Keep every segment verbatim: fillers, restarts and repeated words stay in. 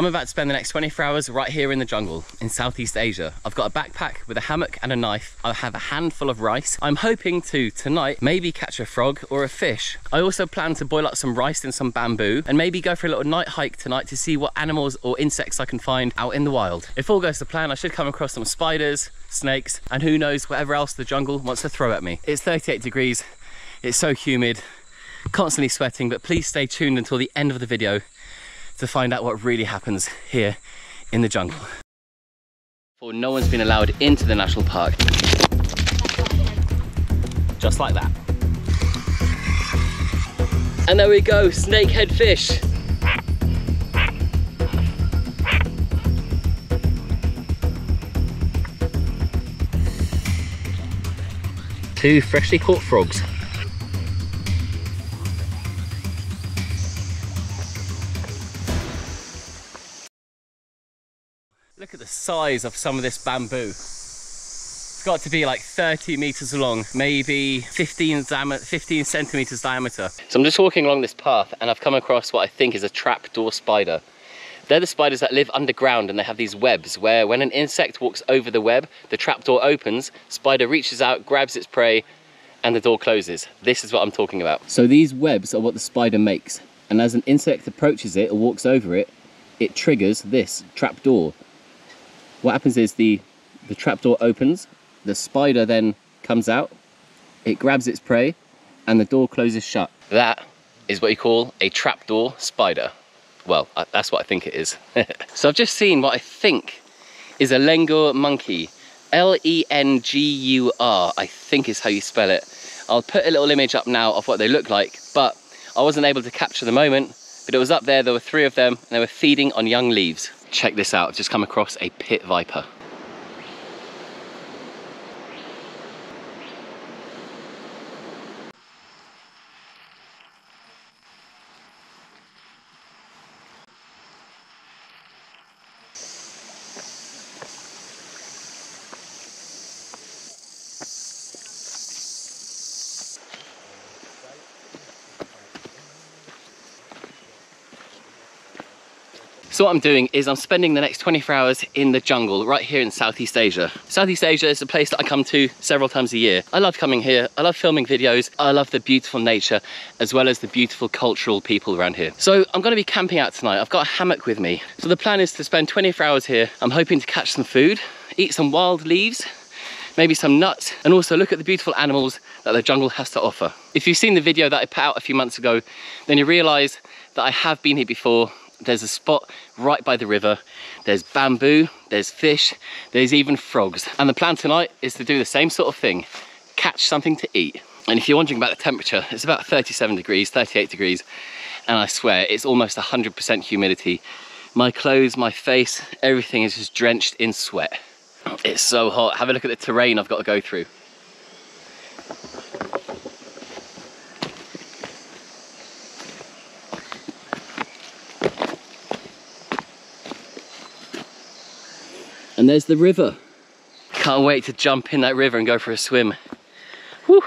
I'm about to spend the next twenty-four hours right here in the jungle in Southeast Asia. I've got a backpack with a hammock and a knife. I have a handful of rice. I'm hoping to tonight maybe catch a frog or a fish. I also plan to boil up some rice and some bamboo and maybe go for a little night hike tonight to see what animals or insects I can find out in the wild. If all goes to plan, I should come across some spiders, snakes, and who knows, whatever else the jungle wants to throw at me. It's thirty-eight degrees, it's so humid, constantly sweating, but please stay tuned until the end of the video to find out what really happens here in the jungle. For no one's been allowed into the national park. Just like that. And there we go, snakehead fish. Two freshly caught frogs. Look at the size of some of this bamboo. It's got to be like thirty meters long, maybe fifteen, fifteen centimeters diameter. So I'm just walking along this path and I've come across what I think is a trapdoor spider. They're the spiders that live underground and they have these webs where when an insect walks over the web, the trapdoor opens, spider reaches out, grabs its prey, and the door closes. This is what I'm talking about. So these webs are what the spider makes. And as an insect approaches it or walks over it, it triggers this trapdoor. What happens is the, the trapdoor opens, the spider then comes out, it grabs its prey, and the door closes shut. That is what you call a trapdoor spider. Well, I, that's what I think it is. So I've just seen what I think is a langur monkey. L E N G U R, I think is how you spell it. I'll put a little image up now of what they look like, but I wasn't able to capture the moment, but it was up there, there were three of them, and they were feeding on young leaves. Check this out, I've just come across a pit viper. So what I'm doing is I'm spending the next twenty-four hours in the jungle right here in Southeast Asia. Southeast Asia is a place that I come to several times a year. I love coming here, I love filming videos, I love the beautiful nature as well as the beautiful cultural people around here. So I'm going to be camping out tonight, I've got a hammock with me. So the plan is to spend twenty-four hours here. I'm hoping to catch some food, eat some wild leaves, maybe some nuts, and also look at the beautiful animals that the jungle has to offer. If you've seen the video that I put out a few months ago, then you realise that I have been here before. There's a spot right by the river, there's bamboo, there's fish, there's even frogs. And the plan tonight is to do the same sort of thing, catch something to eat. And if you're wondering about the temperature, it's about thirty-seven degrees, thirty-eight degrees, and I swear it's almost one hundred percent humidity. My clothes, my face, everything is just drenched in sweat. It's so hot. Have a look at the terrain I've got to go through. And there's the river. Can't wait to jump in that river and go for a swim. Woo.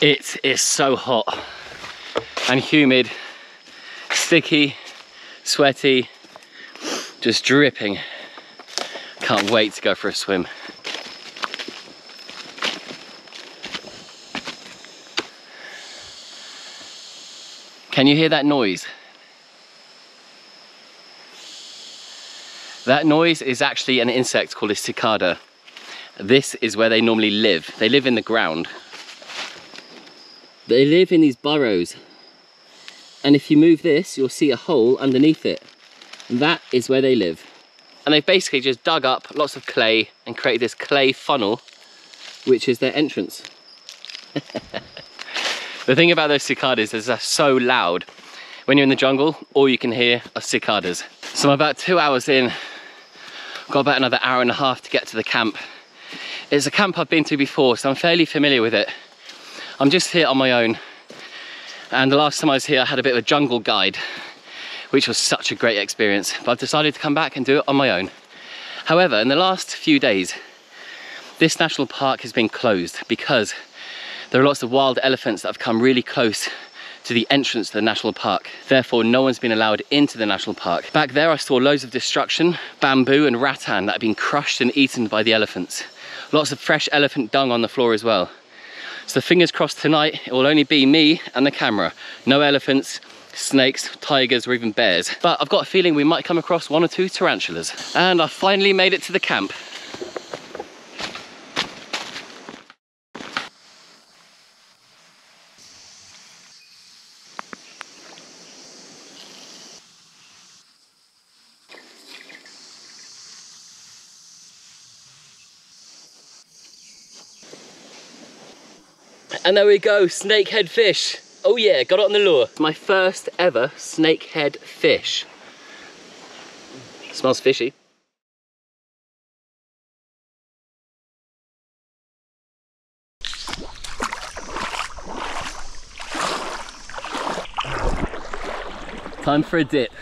It is so hot and humid, sticky, sweaty, just dripping. Can't wait to go for a swim. Can you hear that noise? That noise is actually an insect called a cicada. This is where they normally live. They live in the ground. They live in these burrows. And if you move this, you'll see a hole underneath it. That is where they live. And they've basically just dug up lots of clay and created this clay funnel, which is their entrance. The thing about those cicadas is they're so loud. When you're in the jungle, all you can hear are cicadas. So I'm about two hours in. I've got about another hour and a half to get to the camp. It's a camp I've been to before, so I'm fairly familiar with it. I'm just here on my own. And the last time I was here, I had a bit of a jungle guide, which was such a great experience, but I've decided to come back and do it on my own. However, in the last few days, this national park has been closed because there are lots of wild elephants that have come really close to the entrance to the national park. Therefore, no one's been allowed into the national park. Back there, I saw loads of destruction, bamboo and rattan that had been crushed and eaten by the elephants. Lots of fresh elephant dung on the floor as well. So fingers crossed tonight, it will only be me and the camera. No elephants, snakes, tigers, or even bears. But I've got a feeling we might come across one or two tarantulas. And I finally made it to the camp. And there we go, snakehead fish. Oh yeah, got it on the lure. My first ever snakehead fish. Smells fishy. Time for a dip.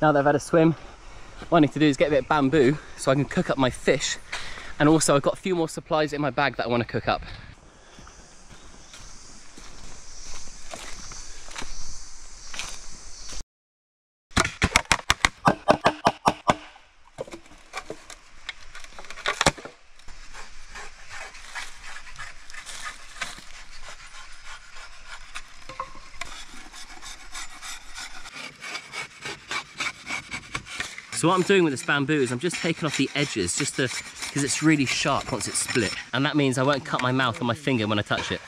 Now that I've had a swim, what I need to do is get a bit of bamboo so I can cook up my fish, and also I've got a few more supplies in my bag that I want to cook up. So what I'm doing with this bamboo is I'm just taking off the edges, just to, because it's really sharp once it's split. And that means I won't cut my mouth and my finger when I touch it.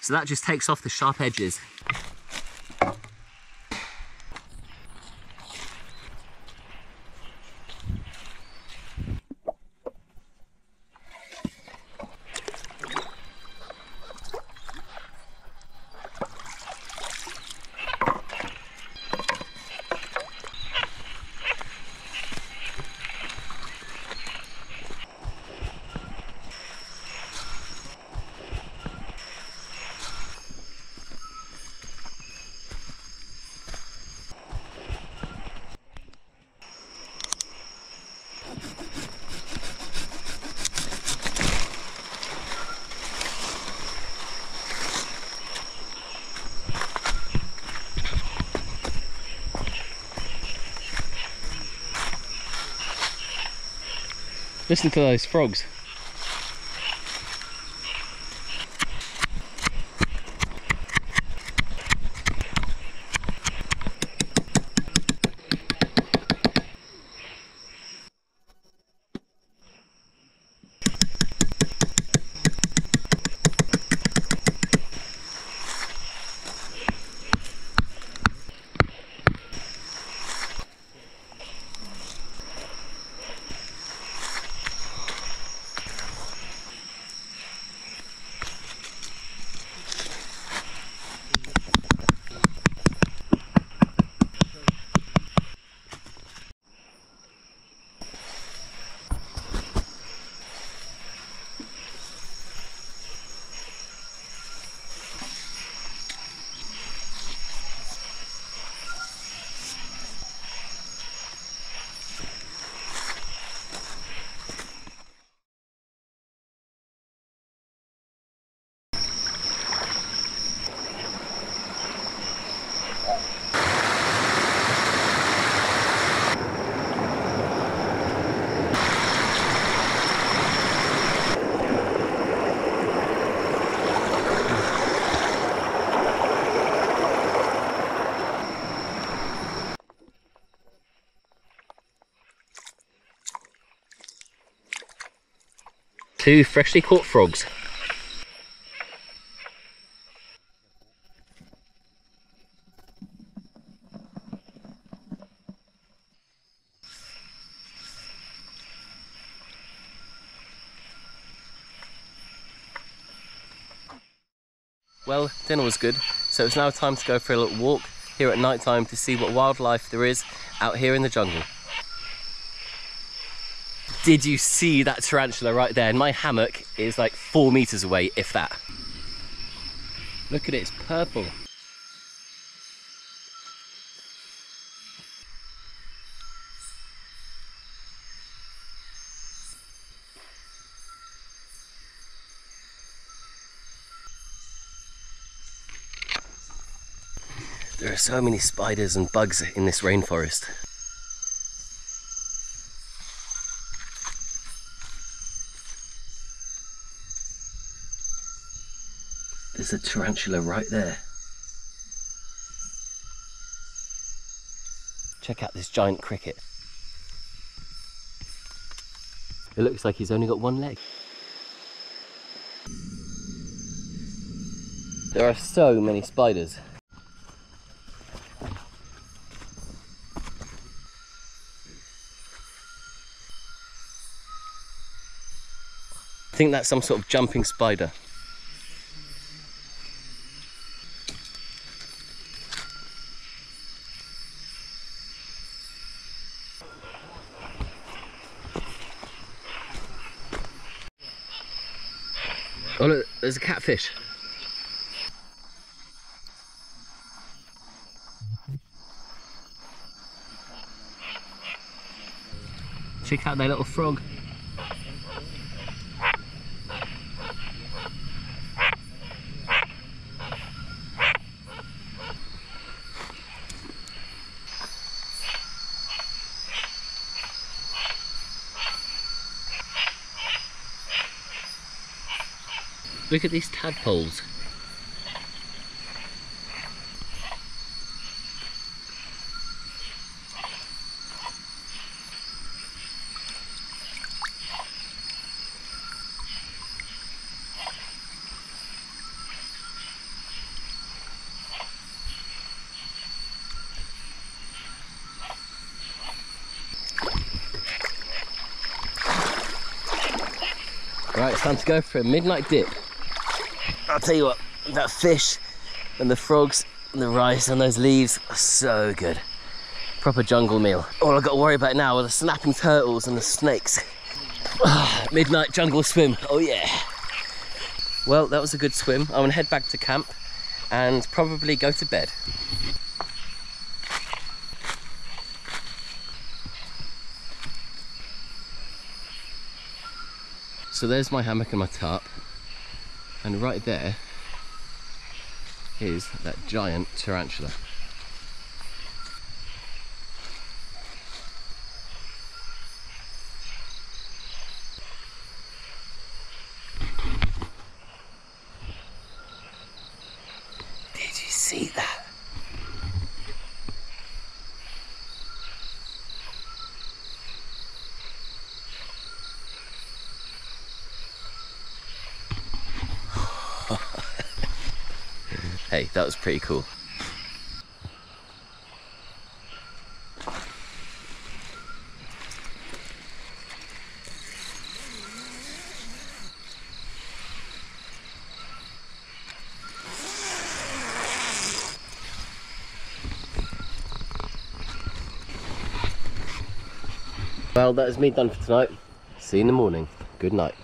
So that just takes off the sharp edges. Listen to those frogs. two freshly caught frogs. Well, dinner was good, so it's now time to go for a little walk here at night time to see what wildlife there is out here in the jungle. Did you see that tarantula right there? My hammock is like four meters away, if that. Look at it, it's purple. There are so many spiders and bugs in this rainforest. There's a tarantula right there. Check out this giant cricket. It looks like he's only got one leg. There are so many spiders. I think that's some sort of jumping spider. Oh look, there's a catfish. Check out their little frog. Look at these tadpoles. Right, it's time to go for a midnight dip. I'll tell you what, that fish and the frogs and the rice and those leaves are so good. Proper jungle meal. All I've got to worry about now are the snapping turtles and the snakes. Oh, midnight jungle swim, oh yeah. Well, that was a good swim. I'm gonna head back to camp and probably go to bed. So there's my hammock and my tarp. And right there is that giant tarantula. Did you see that? Hey, that was pretty cool. Well, that is me done for tonight. See you in the morning. Good night.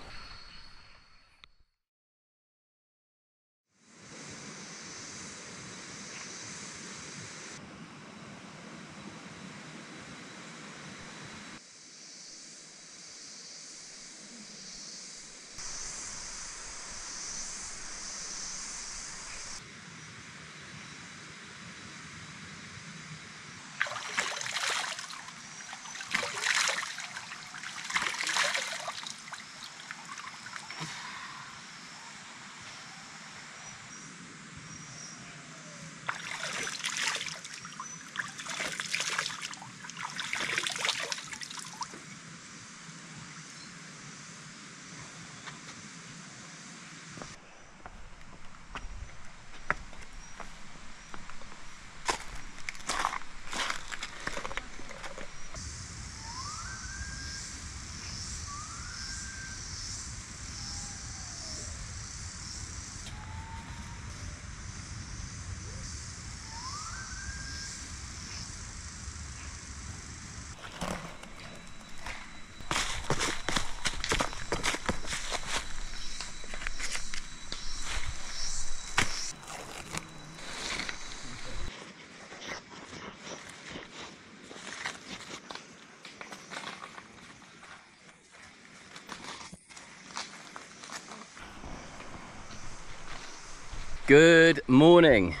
Good morning.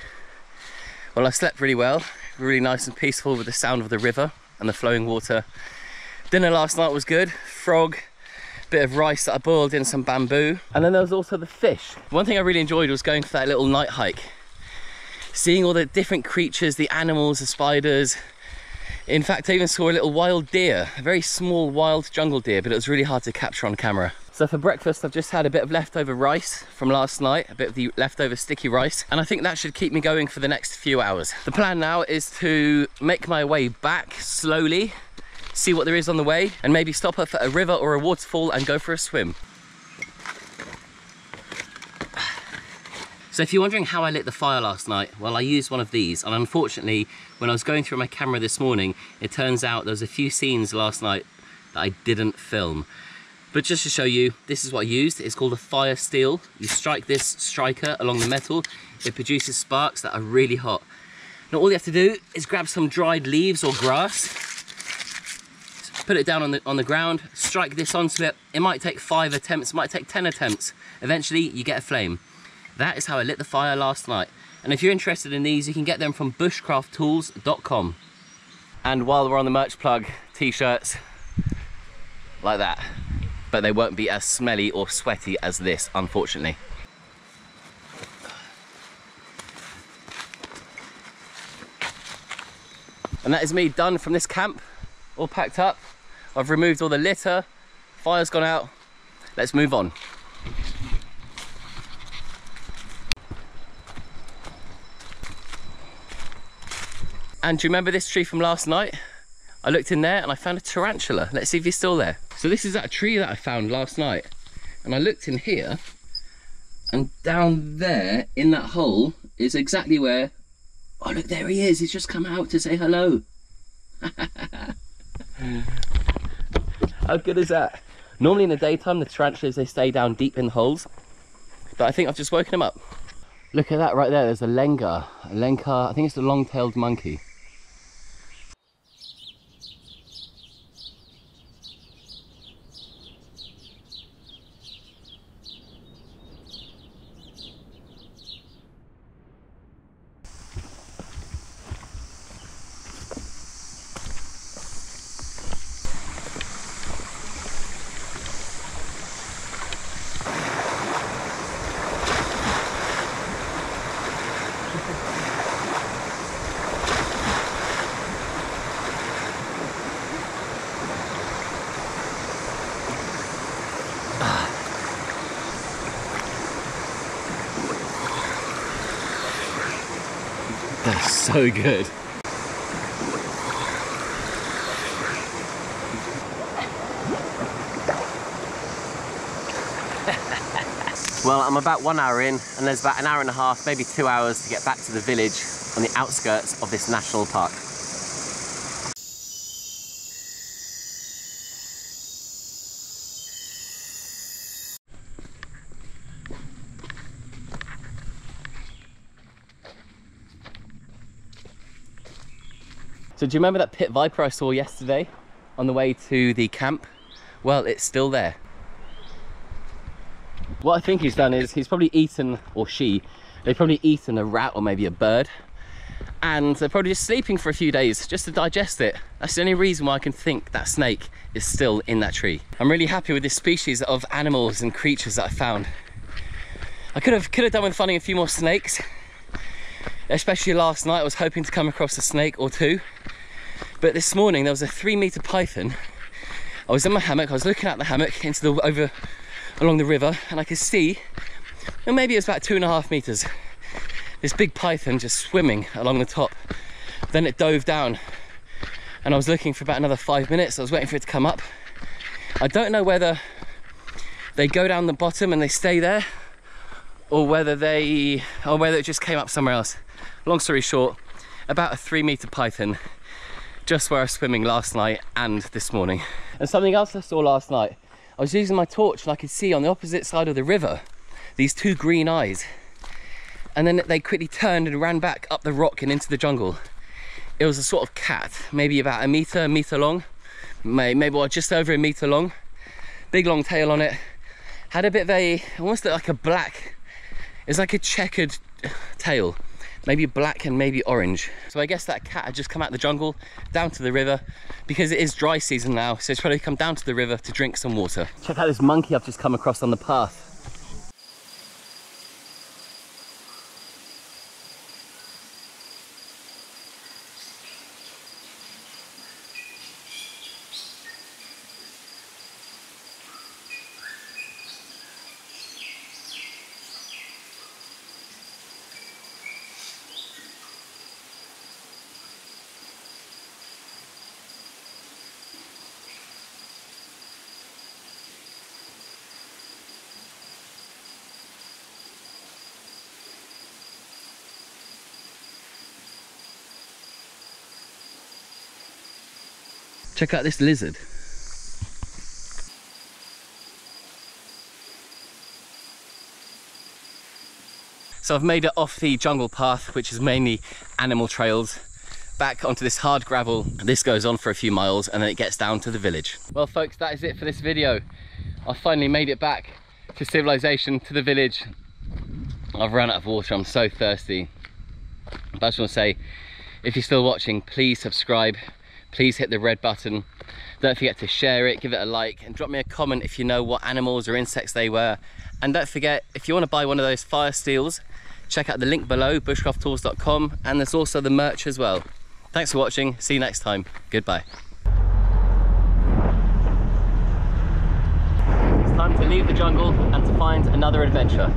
Well, I've slept really well, really nice and peaceful with the sound of the river and the flowing water. Dinner last night was good. Frog, bit of rice that I boiled in some bamboo. And then there was also the fish. One thing I really enjoyed was going for that little night hike. Seeing all the different creatures, the animals, the spiders. In fact, I even saw a little wild deer, a very small wild jungle deer, but it was really hard to capture on camera. So for breakfast, I've just had a bit of leftover rice from last night, a bit of the leftover sticky rice, and I think that should keep me going for the next few hours. The plan now is to make my way back slowly, see what there is on the way, and maybe stop off at a river or a waterfall and go for a swim. So if you're wondering how I lit the fire last night, well, I used one of these, and unfortunately, when I was going through my camera this morning, it turns out there was a few scenes last night that I didn't film. But just to show you, this is what I used. It's called a fire steel. You strike this striker along the metal, it produces sparks that are really hot. Now all you have to do is grab some dried leaves or grass, put it down on the, on the ground, strike this onto it. It might take five attempts, it might take ten attempts. Eventually, you get a flame. That is how I lit the fire last night. And if you're interested in these, you can get them from bushcraft tools dot com. And while we're on the merch plug, t-shirts like that. But they won't be as smelly or sweaty as this, unfortunately. And that is me done from this camp, all packed up. I've removed all the litter, fire's gone out. Let's move on. And do you remember this tree from last night? I looked in there and I found a tarantula. Let's see if he's still there. So this is that tree that I found last night. And I looked in here, and down there in that hole is exactly where... Oh look, there he is. He's just come out to say hello. How good is that? Normally in the daytime, the tarantulas, they stay down deep in holes. But I think I've just woken him up. Look at that right there. There's a langur. A langur, I think it's the long-tailed monkey. That's so good. Well, I'm about one hour in, and there's about an hour and a half, maybe two hours to get back to the village on the outskirts of this national park. So do you remember that pit viper I saw yesterday on the way to the camp? Well, it's still there. What I think he's done is he's probably eaten, or she, they've probably eaten a rat or maybe a bird. And they're probably just sleeping for a few days just to digest it. That's the only reason why I can think that snake is still in that tree. I'm really happy with this species of animals and creatures that I found. I could have, could have done with finding a few more snakes. Especially last night, I was hoping to come across a snake or two. But this morning, there was a three meter python. I was in my hammock, I was looking out the hammock into the, over, along the river, and I could see, well, maybe it was about two and a half meters, this big python just swimming along the top. Then it dove down, and I was looking for about another five minutes. I was waiting for it to come up. I don't know whether they go down the bottom and they stay there, or whether they, or whether it just came up somewhere else. Long story short, about a three meter python, just where I was swimming last night and this morning. And something else I saw last night, I was using my torch and I could see on the opposite side of the river, these two green eyes. And then they quickly turned and ran back up the rock and into the jungle. It was a sort of cat, maybe about a meter, a meter long, maybe well, just over a meter long, big long tail on it. Had a bit of a, almost looked like a black, it's like a checkered tail, maybe black and maybe orange. So I guess that cat had just come out of the jungle, down to the river, because it is dry season now, so it's probably come down to the river to drink some water. Check out this monkey I've just come across on the path. Check out this lizard. So I've made it off the jungle path, which is mainly animal trails, back onto this hard gravel. This goes on for a few miles and then it gets down to the village. Well folks, that is it for this video. I finally made it back to civilization, to the village. I've run out of water, I'm so thirsty. But I just want to say, if you're still watching, please subscribe. Please hit the red button. Don't forget to share it, give it a like, and drop me a comment if you know what animals or insects they were. And don't forget, if you want to buy one of those fire steels, check out the link below, bushcraft tools dot com, and there's also the merch as well. Thanks for watching, see you next time, goodbye. It's time to leave the jungle and to find another adventure.